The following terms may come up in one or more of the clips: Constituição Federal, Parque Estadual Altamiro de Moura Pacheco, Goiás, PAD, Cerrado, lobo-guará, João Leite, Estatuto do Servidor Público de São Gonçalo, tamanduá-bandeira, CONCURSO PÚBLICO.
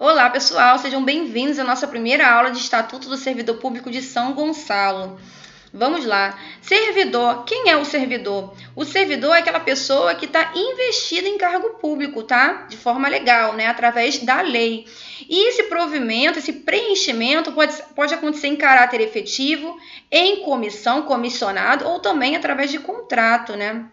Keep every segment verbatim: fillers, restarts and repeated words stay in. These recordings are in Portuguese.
Olá pessoal, sejam bem-vindos à nossa primeira aula de Estatuto do Servidor Público de São Gonçalo. Vamos lá. Servidor. Quem é o servidor? O servidor é aquela pessoa que está investida em cargo público, tá? De forma legal, né? Através da lei. E esse provimento, esse preenchimento pode, pode acontecer em caráter efetivo, em comissão, comissionado ou também através de contrato, né?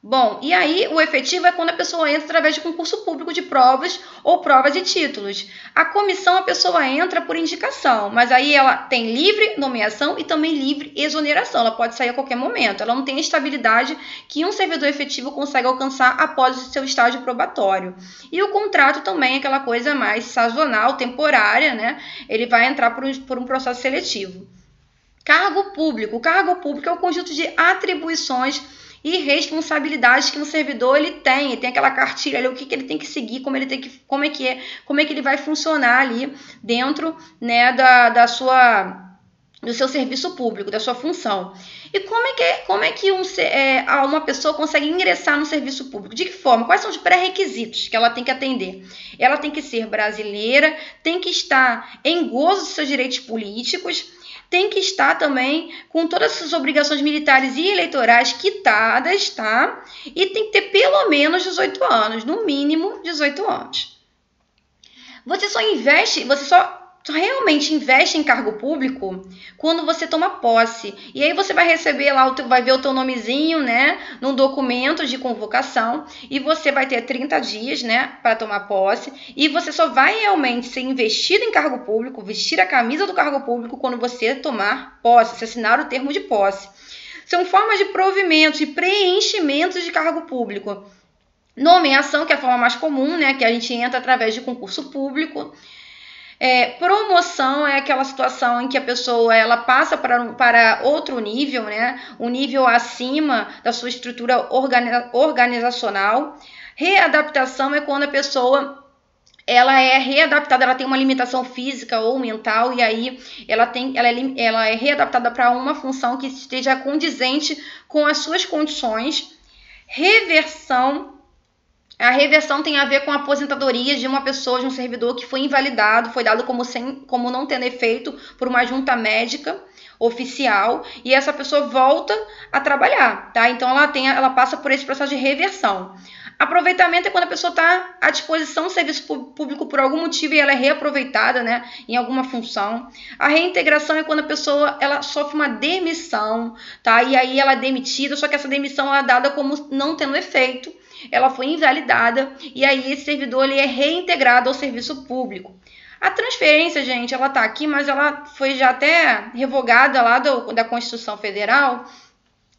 Bom, e aí o efetivo é quando a pessoa entra através de concurso público de provas ou provas e títulos. A comissão, a pessoa entra por indicação, mas aí ela tem livre nomeação e também livre exoneração. Ela pode sair a qualquer momento. Ela não tem a estabilidade que um servidor efetivo consegue alcançar após o seu estágio probatório. E o contrato também é aquela coisa mais sazonal, temporária, né? Ele vai entrar por um, por um processo seletivo. Cargo público. O cargo público é o conjunto de atribuições e responsabilidades que um servidor ele tem, ele tem aquela cartilha ali, o que, que ele tem que seguir, como ele tem que, como é que é, como é que ele vai funcionar ali dentro, né, da, da sua do seu serviço público, da sua função. E como é que como é que um, é, uma pessoa consegue ingressar no serviço público? De que forma? Quais são os pré-requisitos que ela tem que atender? Ela tem que ser brasileira, tem que estar em gozo dos seus direitos políticos, tem que estar também com todas as suas obrigações militares e eleitorais quitadas, tá? E tem que ter pelo menos dezoito anos, no mínimo dezoito anos. Você só investe, você só realmente investe em cargo público quando você toma posse. E aí você vai receber lá, o teu, vai ver o teu nomezinho, né? Num documento de convocação. E você vai ter trinta dias, né? Para tomar posse. E você só vai realmente ser investido em cargo público, vestir a camisa do cargo público quando você tomar posse, se assinar o termo de posse. São formas de provimentos e preenchimentos de cargo público. Nomeação, que é a forma mais comum, né? Que a gente entra através de concurso público. É, promoção é aquela situação em que a pessoa ela passa para, para outro nível, né? Um nível acima da sua estrutura organiza, organizacional. Readaptação é quando a pessoa ela é readaptada, ela tem uma limitação física ou mental e aí ela, tem, ela, é, ela é readaptada para uma função que esteja condizente com as suas condições. Reversão. A reversão tem a ver com a aposentadoria de uma pessoa, de um servidor que foi invalidado, foi dado como, sem, como não tendo efeito por uma junta médica oficial e essa pessoa volta a trabalhar, tá? Então ela, tem, ela passa por esse processo de reversão. Aproveitamento é quando a pessoa está à disposição do serviço público por algum motivo e ela é reaproveitada, né, em alguma função. A reintegração é quando a pessoa ela sofre uma demissão, tá? E aí ela é demitida, só que essa demissão ela é dada como não tendo efeito. Ela foi invalidada e aí esse servidor ele é reintegrado ao serviço público. A transferência, gente, ela tá aqui, mas ela foi já até revogada lá do, da Constituição Federal.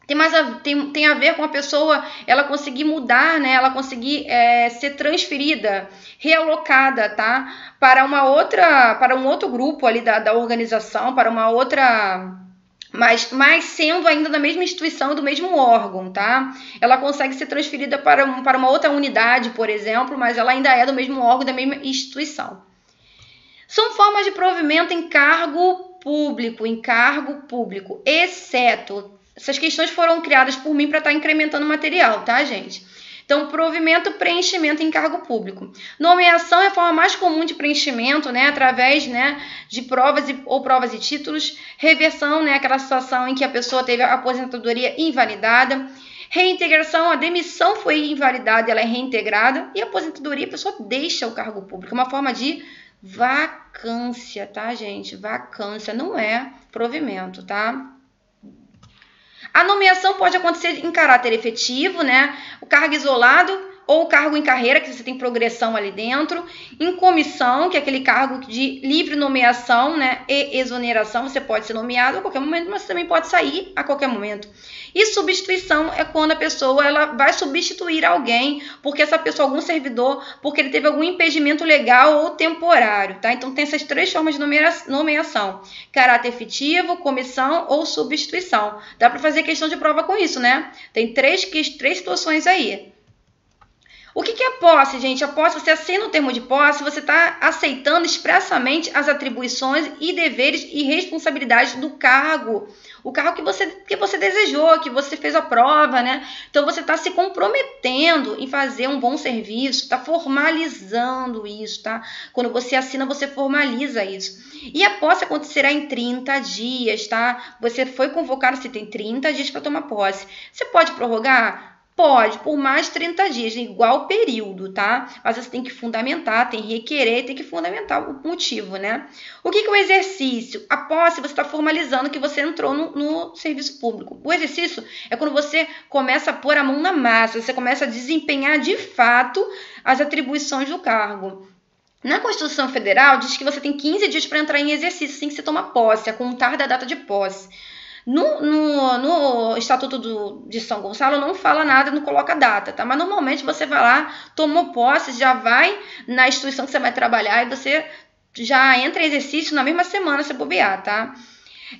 Tem, mais a, tem, tem a ver com a pessoa ela conseguir mudar, né? Ela conseguir é, ser transferida, realocada, tá? Para uma outra, para um outro grupo ali da, da organização, para uma outra. Mas, mas sendo ainda da mesma instituição, do mesmo órgão, tá? Ela consegue ser transferida para, um, para uma outra unidade, por exemplo, mas ela ainda é do mesmo órgão, da mesma instituição. São formas de provimento em cargo público, em cargo público, exceto... Essas questões foram criadas por mim para estar incrementando o material, tá, gente? Então, provimento, preenchimento em cargo público. Nomeação é a forma mais comum de preenchimento, né? Através, né, de provas e, ou provas e títulos. Reversão, né? Aquela situação em que a pessoa teve a aposentadoria invalidada. Reintegração, a demissão foi invalidada, ela é reintegrada. E a aposentadoria, a pessoa deixa o cargo público. É uma forma de vacância, tá, gente? Vacância não é provimento, tá? A nomeação pode acontecer em caráter efetivo, né? O cargo isolado ou o cargo em carreira, que você tem progressão ali dentro. Em comissão, que é aquele cargo de livre nomeação, né? E exoneração, você pode ser nomeado a qualquer momento, mas você também pode sair a qualquer momento. E substituição é quando a pessoa ela vai substituir alguém, porque essa pessoa, algum servidor, porque ele teve algum impedimento legal ou temporário, tá? Então tem essas três formas de nomeação: caráter efetivo, comissão ou substituição. Dá para fazer questão de prova com isso, né? Tem três, três situações aí. O que é posse, gente? A posse, você assina o termo de posse, você está aceitando expressamente as atribuições e deveres e responsabilidades do cargo. O cargo que você, que você desejou, que você fez a prova, né? Então, você está se comprometendo em fazer um bom serviço, está formalizando isso, tá? Quando você assina, você formaliza isso. E a posse acontecerá em trinta dias, tá? Você foi convocado, você tem trinta dias para tomar posse. Você pode prorrogar? Pode, por mais trinta dias, igual período, tá? Mas você tem que fundamentar, tem que requerer, tem que fundamentar o motivo, né? O que que é o exercício? A posse, você está formalizando que você entrou no, no serviço público. O exercício é quando você começa a pôr a mão na massa, você começa a desempenhar de fato as atribuições do cargo. Na Constituição Federal, diz que você tem quinze dias para entrar em exercício, assim que você toma posse, a contar da data de posse. No, no, no Estatuto do, de São Gonçalo não fala nada, não coloca data, tá? Mas normalmente você vai lá, tomou posse, já vai na instituição que você vai trabalhar e você já entra em exercício na mesma semana, se bobear, tá?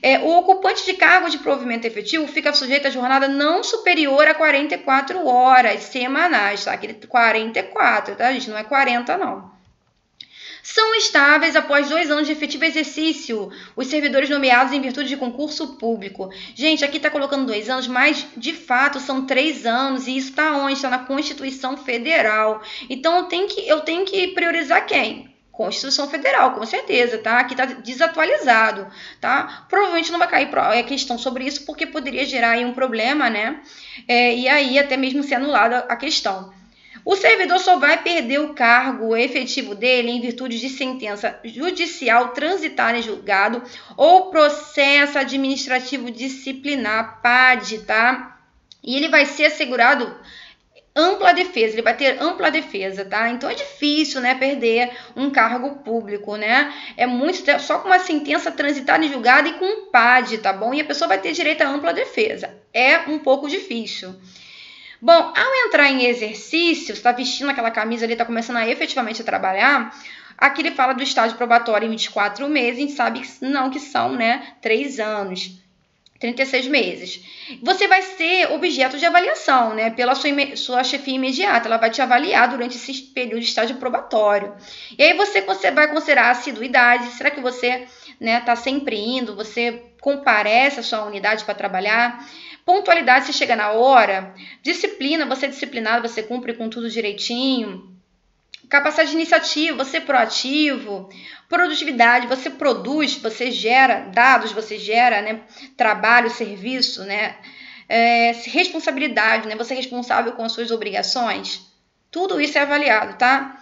É, o ocupante de cargo de provimento efetivo fica sujeito a jornada não superior a quarenta e quatro horas semanais, tá? Aquele quarenta e quatro, tá, gente? Não é quarenta, não. São estáveis após dois anos de efetivo exercício, os servidores nomeados em virtude de concurso público. Gente, aqui está colocando dois anos, mas de fato são três anos e isso está onde? Está na Constituição Federal. Então eu tenho que, eu tenho que priorizar quem? Constituição Federal, com certeza, tá? Aqui tá desatualizado, tá? Provavelmente não vai cair a questão sobre isso porque poderia gerar aí um problema, né? É, e aí até mesmo ser anulada a questão. O servidor só vai perder o cargo efetivo dele em virtude de sentença judicial transitada em julgado ou processo administrativo disciplinar, P A D, tá? E ele vai ser assegurado ampla defesa, ele vai ter ampla defesa, tá? Então é difícil, né, perder um cargo público, né? É muito, só com uma sentença transitada em julgado e com um P A D, tá bom? E a pessoa vai ter direito a ampla defesa. É um pouco difícil. Bom, ao entrar em exercício, você está vestindo aquela camisa ali, está começando a efetivamente a trabalhar, aqui ele fala do estágio probatório em vinte e quatro meses, a gente sabe que não, que são, né, três anos, trinta e seis meses. Você vai ser objeto de avaliação, né, pela sua, sua chefia imediata, ela vai te avaliar durante esse período de estágio probatório. E aí você, você vai considerar a assiduidade, será que você, né, está sempre indo, você comparece à sua unidade para trabalhar? Pontualidade, você chega na hora. Disciplina, você é disciplinado, você cumpre com tudo direitinho. Capacidade de iniciativa, você é proativo. Produtividade, você produz, você gera dados, você gera, né, trabalho, serviço, né? É, responsabilidade, né? Você é responsável com as suas obrigações. Tudo isso é avaliado, tá?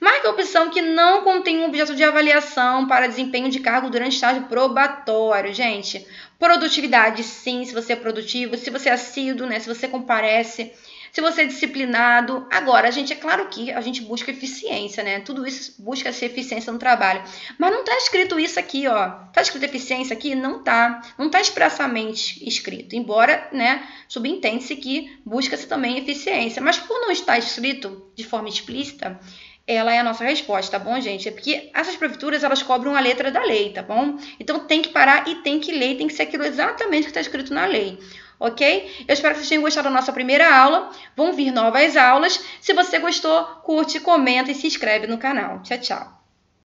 Marque a opção que não contém um objeto de avaliação para desempenho de cargo durante estágio probatório, gente. Produtividade, sim, se você é produtivo, se você é assíduo, né, se você comparece, se você é disciplinado. Agora, gente, é claro que a gente busca eficiência, né? Tudo isso busca ser eficiência no trabalho. Mas não está escrito isso aqui, ó. Está escrito eficiência aqui? Não está. Não está expressamente escrito. Embora, né, subentende-se que busca-se também eficiência. Mas por não estar escrito de forma explícita, ela é a nossa resposta, tá bom, gente? É porque essas prefeituras, elas cobram a letra da lei, tá bom? Então, tem que parar e tem que ler, tem que ser aquilo exatamente que está escrito na lei, ok? Eu espero que vocês tenham gostado da nossa primeira aula. Vão vir novas aulas. Se você gostou, curte, comenta e se inscreve no canal. Tchau, tchau.